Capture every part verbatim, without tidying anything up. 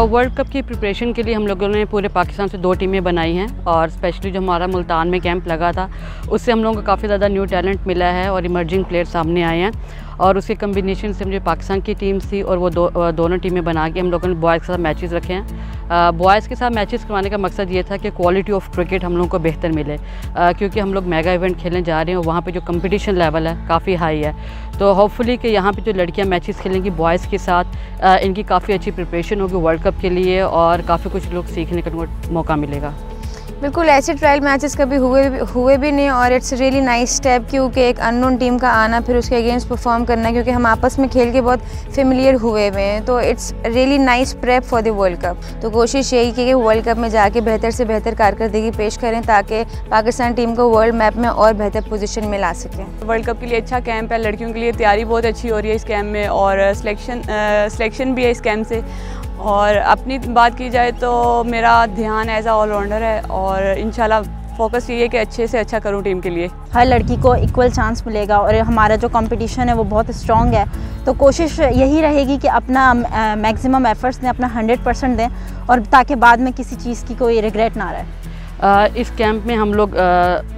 World cup की preparation के लिए हम लोगों ने पूरे पाकिस्तान से दो टीमें बनाई हैं और स्पेशली जो हमारा मुल्तान में कैंप लगा था उससे हम लोगों को काफ़ी ज़्यादा न्यू टैलेंट मिला है और इमर्जिंग प्लेयर सामने आए हैं और उसके कम्बिनेशन से मुझे पाकिस्तान की टीम थी और वो दो, दोनों टीमें बना के हम लोगों ने बॉयज़ के साथ मैचेस रखे हैं। बॉयज़ के साथ मैचेस करवाने का मकसद ये था कि क्वालिटी ऑफ क्रिकेट हम लोगों को बेहतर मिले आ, क्योंकि हम लोग मेगा इवेंट खेलने जा रहे हैं और वहाँ पर जो कंपटीशन लेवल है काफ़ी हाई है। तो होपफुली कि यहाँ पे जो लड़कियाँ मैचेस खेलेंगी बॉयज़ के साथ आ, इनकी काफ़ी अच्छी प्रिपरेशन होगी वर्ल्ड कप के लिए और काफ़ी कुछ लोग सीखने का मौका मिलेगा। बिल्कुल ऐसे ट्रायल मैचेस कभी हुए हुए भी नहीं और इट्स रियली नाइस स्टेप, क्योंकि एक अननोन टीम का आना फिर उसके अगेंस्ट परफॉर्म करना, क्योंकि हम आपस में खेल के बहुत फेमिलियर हुए हुए हैं। तो it's really nice prep for the world cup. तो कोशिश यही की कि वर्ल्ड कप में जाके बेहतर से बेहतर कारकर्दगी पेश करें ताकि पाकिस्तान टीम को वर्ल्ड मैप में और बेहतर पोजिशन में ला सकें। वर्ल्ड कप के लिए अच्छा कैंप है, लड़कियों के लिए तैयारी बहुत अच्छी हो रही है इस कैंप में और सिलेक्शन सिलेक्शन भी है इस कैंप से। और अपनी बात की जाए तो मेरा ध्यान एज अ ऑलराउंडर है और इंशाल्लाह फोकस ये है कि अच्छे से अच्छा करूँ टीम के लिए। हर लड़की को इक्वल चांस मिलेगा और हमारा जो कंपटीशन है वो बहुत स्ट्रॉन्ग है। तो कोशिश यही रहेगी कि अपना मैक्सिमम एफर्ट्स दें, अपना हंड्रेड परसेंट दें और ताकि बाद में किसी चीज़ की कोई रिग्रेट ना रहे। आ, इस कैंप में हम लोग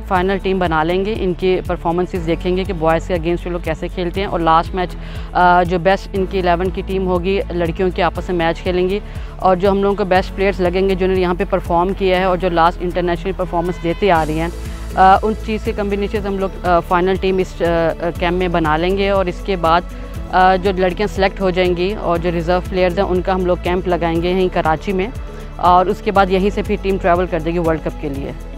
फ़ाइनल टीम बना लेंगे, इनकी परफॉर्मेंसेस देखेंगे कि बॉयज़ के अगेंस्ट ये लोग कैसे खेलते हैं और लास्ट मैच आ, जो बेस्ट इनकी इलेवन की टीम होगी लड़कियों के आपस में मैच खेलेंगी और जो हम लोगों को बेस्ट प्लेयर्स लगेंगे जिन्होंने यहाँ पे परफॉर्म किया है और जो लास्ट इंटरनेशनल परफॉर्मेंस देते आ रही हैं आ, उन चीज़ के कम्बिनेशन से हम लोग फ़ाइनल टीम इस कैंप में बना लेंगे। और इसके बाद आ, जो लड़कियाँ सेलेक्ट हो जाएंगी और जो रिज़र्व प्लेयर्स हैं उनका हम लोग कैंप लगाएंगे यहीं कराची में और उसके बाद यहीं से फिर टीम ट्रैवल कर देगी वर्ल्ड कप के लिए।